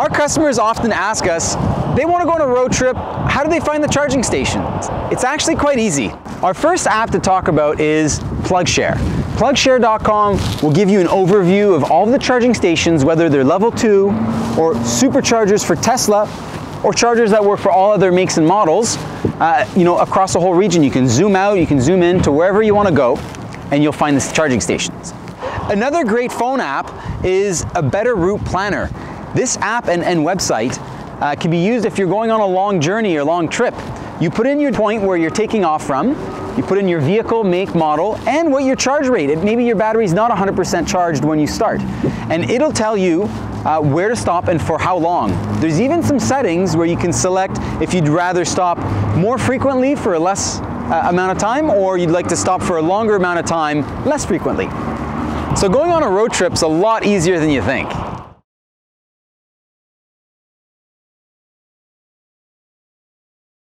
Our customers often ask us, they want to go on a road trip, how do they find the charging station? It's actually quite easy. Our first app to talk about is PlugShare. PlugShare.com will give you an overview of all the charging stations, whether they're level 2 or superchargers for Tesla, or chargers that work for all other makes and models, across the whole region. You can zoom out, you can zoom in to wherever you want to go, and you'll find the charging stations. Another great phone app is ABetterRoutePlanner. This app and website can be used if you're going on a long journey or long trip. You put in your point where you're taking off from, you put in your vehicle, make, model, and what your charge rate. Maybe your battery's not 100% charged when you start. And it'll tell you where to stop and for how long. There's even some settings where you can select if you'd rather stop more frequently for a less amount of time, or you'd like to stop for a longer amount of time less frequently. So going on a road trip's a lot easier than you think.